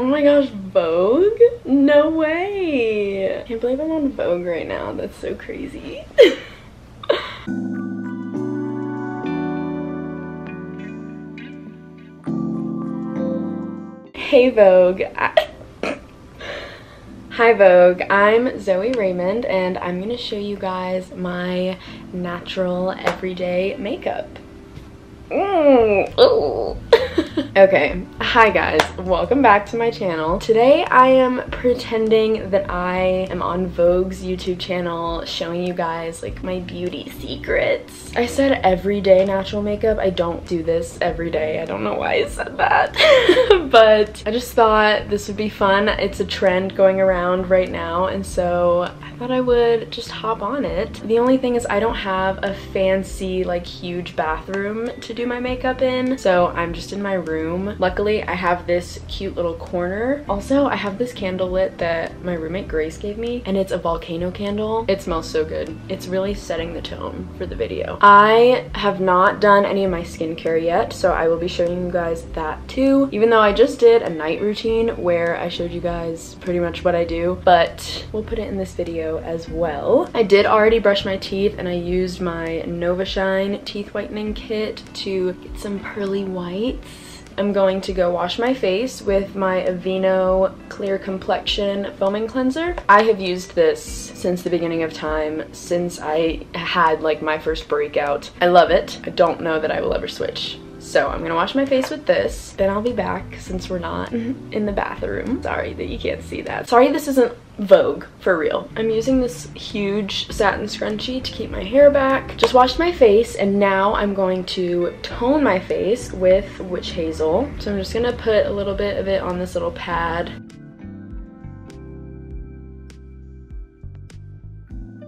Oh my gosh, Vogue? No way. I can't believe I'm on Vogue right now. That's so crazy. Hey Vogue. Hi Vogue, I'm Zoe Raymond and I'm gonna show you guys my natural everyday makeup. Okay, hi guys, welcome back to my channel. Today I am pretending that I am on Vogue's YouTube channel showing you guys like my beauty secrets. I said everyday natural makeup. I don't do this every day. I don't know why I said that. But I just thought this would be fun. It's a trend going around right now, and so I thought I would just hop on it. The only thing is I don't have a fancy like huge bathroom to do my makeup in, so I'm just in my room. Luckily I have this cute little corner. Also I have this candle lit that my roommate Grace gave me, and it's a volcano candle. It smells so good. It's really setting the tone for the video. I have not done any of my skincare yet, so I will be showing you guys that too, even though I just did a night routine where I showed you guys pretty much what I do, but we'll put it in this video as well. I did already brush my teeth and I used my NovaShine teeth whitening kit to get some pearly whites. I'm going to go wash my face with my Aveeno Clear Complexion Foaming Cleanser. I have used this since the beginning of time, since I had like my first breakout. I love it. I don't know that I will ever switch. So I'm gonna wash my face with this, then I'll be back since we're not in the bathroom. Sorry that you can't see that. Sorry this isn't Vogue, for real. I'm using this huge satin scrunchie to keep my hair back. Just washed my face and now I'm going to tone my face with Witch Hazel. So I'm just gonna put a little bit of it on this little pad.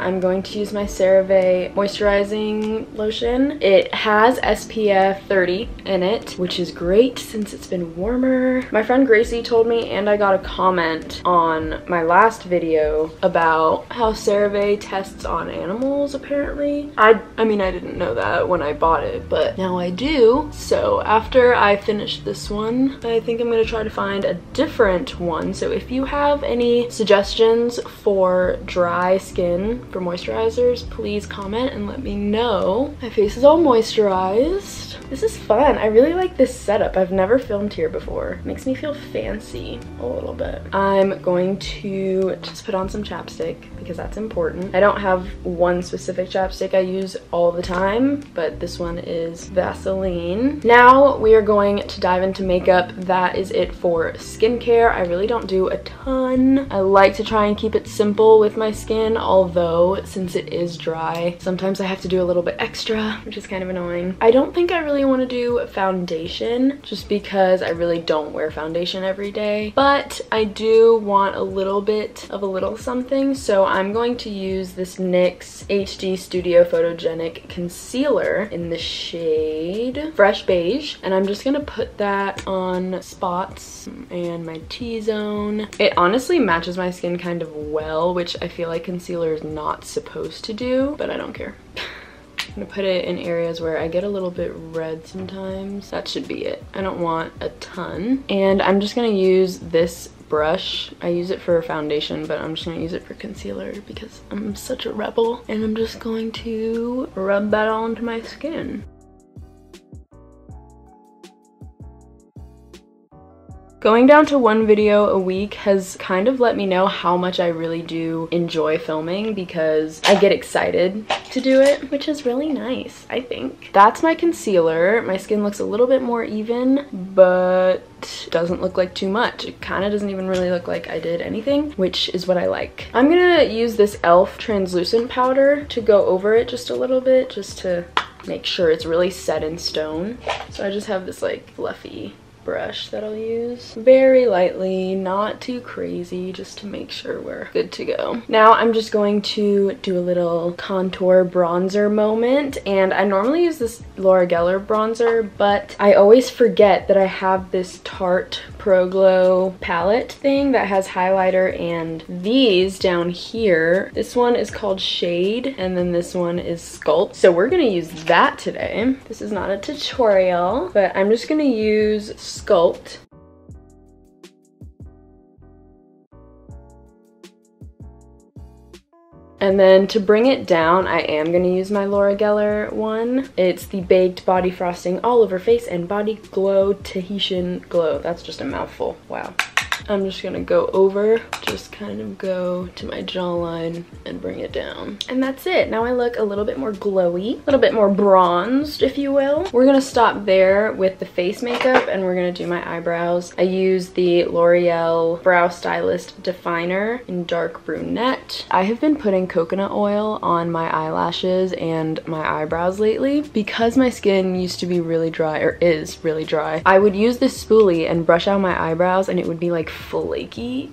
I'm going to use my CeraVe moisturizing lotion. It has SPF 30 in it, which is great since it's been warmer. My friend Gracie told me, and I got a comment on my last video about how CeraVe tests on animals apparently. I mean, I didn't know that when I bought it, but now I do. So after I finish this one, I think I'm gonna try to find a different one. So if you have any suggestions for dry skin, for moisturizers, please comment and let me know. My face is all moisturized. This is fun. I really like this setup. I've never filmed here before. It makes me feel fancy a little bit. I'm going to just put on some chapstick because that's important. I don't have one specific chapstick I use all the time, but this one is Vaseline. Now we are going to dive into makeup. That is it for skincare. I really don't do a ton. I like to try and keep it simple with my skin, although since it is dry, sometimes I have to do a little bit extra, which is kind of annoying. I don't think I really want to do foundation just because I really don't wear foundation every day, but I do want a little bit of a little something, so I'm going to use this NYX HD Studio Photogenic Concealer in the shade Fresh Beige, and I'm just gonna put that on spots and my T-zone. It honestly matches my skin kind of well, which I feel like concealer is not supposed to do, but I don't care. I'm gonna put it in areas where I get a little bit red sometimes. That should be it. I don't want a ton. And I'm just gonna use this brush. I use it for foundation, but I'm just gonna use it for concealer because I'm such a rebel. And I'm just going to rub that onto my skin. Going down to one video a week has kind of let me know how much I really do enjoy filming because I get excited to do it, which is really nice, I think. That's my concealer. My skin looks a little bit more even, but doesn't look like too much. It kind of doesn't even really look like I did anything, which is what I like. I'm gonna use this Elf translucent powder to go over it just a little bit, just to make sure it's really set in stone. So I just have this like fluffy brush that I'll use very lightly, not too crazy, just to make sure we're good to go. Now I'm just going to do a little contour bronzer moment, and I normally use this Laura Geller bronzer, but I always forget that I have this Tarte Pro Glow palette thing that has highlighter and these down here. This one is called Shade, and then this one is Sculpt, so we're gonna use that today. This is not a tutorial, but I'm just gonna use Sculpt. And then to bring it down, I am going to use my Laura Geller one. It's the Baked Body Frosting All Over Face and Body Glow Tahitian Glow. That's just a mouthful. Wow. I'm just going to go over, just kind of go to my jawline and bring it down. And that's it. Now I look a little bit more glowy, a little bit more bronzed, if you will. We're going to stop there with the face makeup and we're going to do my eyebrows. I use the L'Oreal Brow Stylist Definer in Dark Brunette. I have been putting coconut oil on my eyelashes and my eyebrows lately. Because my skin used to be really dry, or is really dry, I would use this spoolie and brush out my eyebrows and it would be like flaky.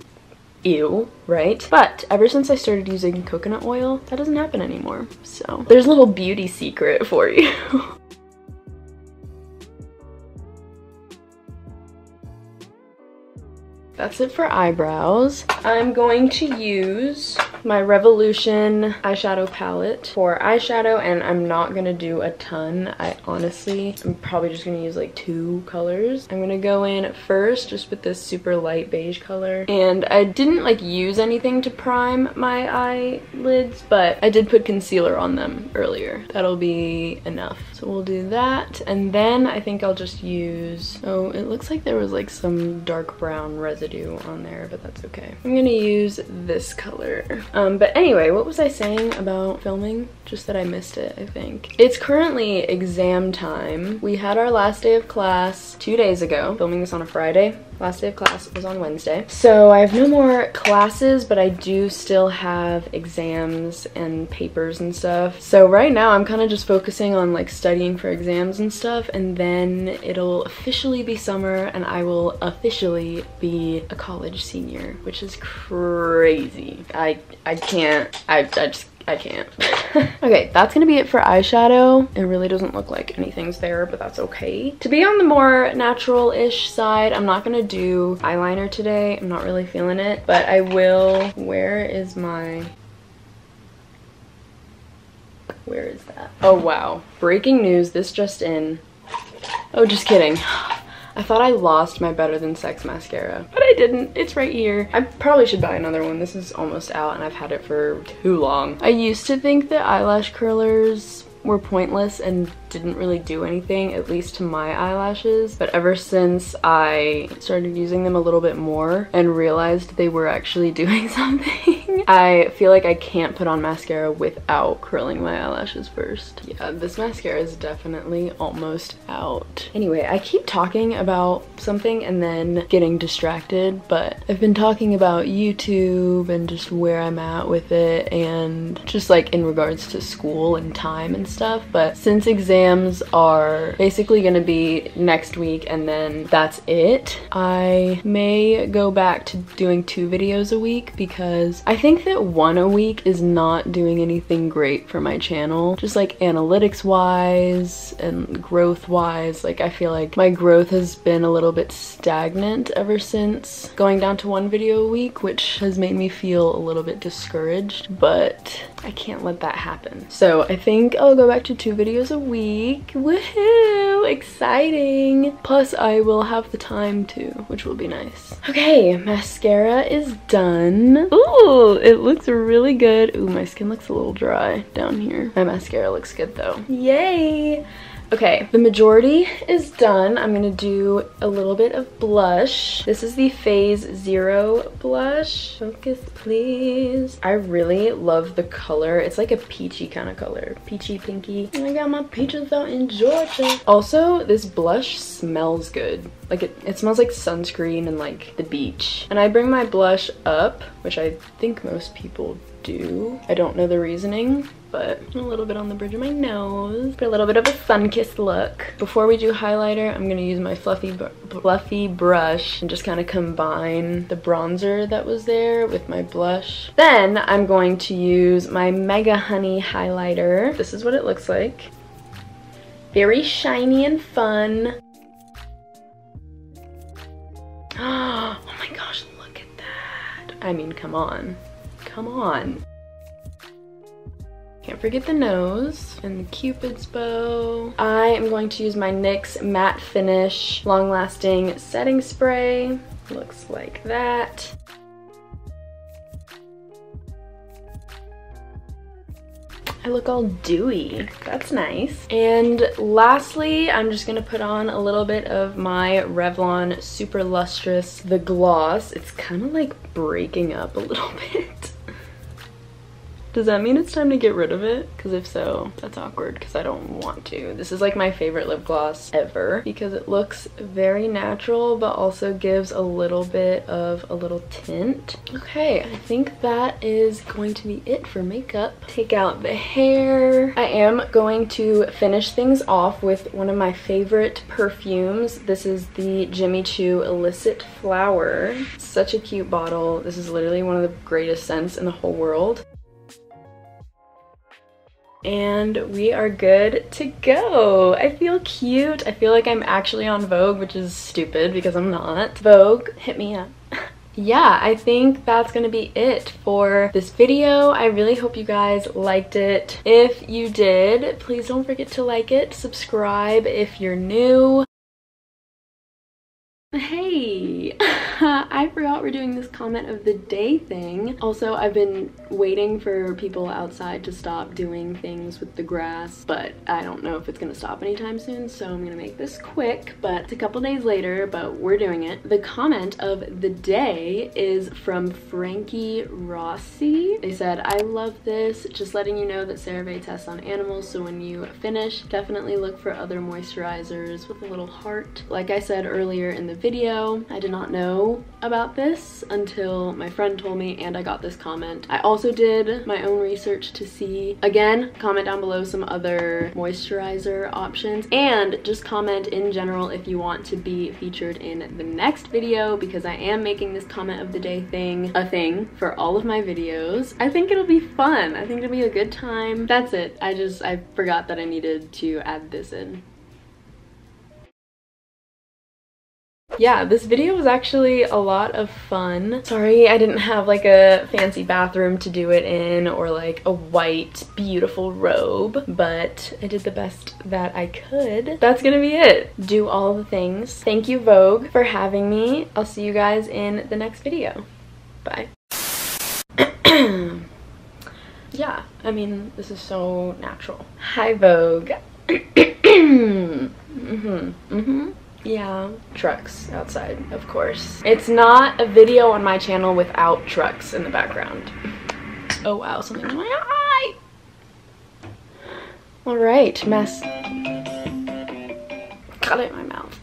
Ew, right? But ever since I started using coconut oil, that doesn't happen anymore. So there's a little beauty secret for you. That's it for eyebrows. I'm going to use my Revolution eyeshadow palette for eyeshadow, and I'm not gonna do a ton. I'm probably just gonna use like two colors. I'm gonna go in first just with this super light beige color, and I didn't like use anything to prime my eyelids, but I did put concealer on them earlier. That'll be enough. So we'll do that, and then I think I'll just use, oh, it looks like there was like some dark brown residue on there, but that's okay. I'm gonna use this color. But anyway, what was I saying about filming? Just that I missed it, I think. It's currently exam time. We had our last day of class 2 days ago. Filming this on a Friday. Last day of class was on Wednesday. So I have no more classes, but I do still have exams and papers and stuff. So right now I'm kind of just focusing on like studying for exams and stuff, and then it'll officially be summer and I will officially be a college senior, which is crazy. I just can't. Okay, that's gonna be it for eyeshadow. It really doesn't look like anything's there, but that's okay. To be on the more natural-ish side, I'm not gonna do eyeliner today. I'm not really feeling it, but I will. Where is that? Oh, wow. Breaking news, this just in. Oh, just kidding. I thought I lost my Better Than Sex mascara, but I didn't. It's right here. I probably should buy another one. This is almost out and I've had it for too long. I used to think that eyelash curlers were pointless and didn't really do anything, at least to my eyelashes, but ever since I started using them a little bit more and realized they were actually doing something, I feel like I can't put on mascara without curling my eyelashes first. Yeah, this mascara is definitely almost out. Anyway, I keep talking about something and then getting distracted, but I've been talking about YouTube and just where I'm at with it and just like in regards to school and time and stuff, but since exams are basically gonna be next week and then that's it, I may go back to doing 2 videos a week because I think that 1 a week is not doing anything great for my channel, just like analytics wise and growth wise. Like I feel like my growth has been a little bit stagnant ever since going down to 1 video a week, which has made me feel a little bit discouraged, but I can't let that happen. So I think I'll go back to 2 videos a week. Woohoo! Exciting! Plus I will have the time too, which will be nice. Okay, mascara is done. Ooh, it looks really good. Ooh, my skin looks a little dry down here. My mascara looks good though. Yay! Okay, the majority is done. I'm gonna do a little bit of blush. This is the Phase Zero blush. Focus, please. I really love the color. It's like a peachy kind of color. Peachy, pinky. And I got my peaches out in Georgia. Also, this blush smells good. Like it smells like sunscreen and like the beach. And I bring my blush up, which I think most people do. I don't know the reasoning, but a little bit on the bridge of my nose for a little bit of a sun-kissed look. Before we do highlighter, I'm gonna use my fluffy brush and just kind of combine the bronzer that was there with my blush. Then I'm going to use my Mega Honey highlighter. This is what it looks like. Very shiny and fun. Oh my gosh, look at that. I mean, come on. Come on. Can't forget the nose and the Cupid's bow. I am going to use my NYX Matte Finish Long Lasting Setting Spray. Looks like that. I look all dewy. That's nice. And lastly, I'm just gonna put on a little bit of my Revlon Super Lustrous, the gloss. It's kind of like breaking up a little bit. Does that mean it's time to get rid of it? Because if so, that's awkward because I don't want to. This is like my favorite lip gloss ever because it looks very natural but also gives a little bit of a little tint. Okay, I think that is going to be it for makeup. Take out the hair. I am going to finish things off with one of my favorite perfumes. This is the Jimmy Choo Illicit Flower. Such a cute bottle. This is literally one of the greatest scents in the whole world. And we are good to go. I feel cute. I feel like I'm actually on Vogue, which is stupid because I'm not. Vogue, hit me up. Yeah, I think that's gonna be it for this video. I really hope you guys liked it. If you did, please don't forget to like it, subscribe if you're new. Hey, I forgot we're doing this comment of the day thing. Also, I've been waiting for people outside to stop doing things with the grass, but I don't know if it's gonna stop anytime soon, so I'm gonna make this quick, but it's a couple days later, but we're doing it. The comment of the day is from Frankie Rossi. They said, "I love this. Just letting you know that CeraVe tests on animals, so when you finish, definitely look for other moisturizers with a little heart. Like I said earlier in the video, I did not know about this until my friend told me and I got this comment. I also did my own research to see, again, comment down below some other moisturizer options and just comment in general if you want to be featured in the next video because I am making this comment of the day thing a thing for all of my videos. I think it'll be fun. I think it'll be a good time. That's it. I forgot that I needed to add this in. Yeah, this video was actually a lot of fun. Sorry I didn't have like a fancy bathroom to do it in or like a white beautiful robe, but I did the best that I could. That's gonna be it. Do all the things. Thank you, Vogue, for having me. I'll see you guys in the next video. Bye. Yeah, I mean, this is so natural. Hi, Vogue. Yeah, trucks outside, of course. It's not a video on my channel without trucks in the background. Oh wow, something's in my eye! Alright, mess. Got it in my mouth.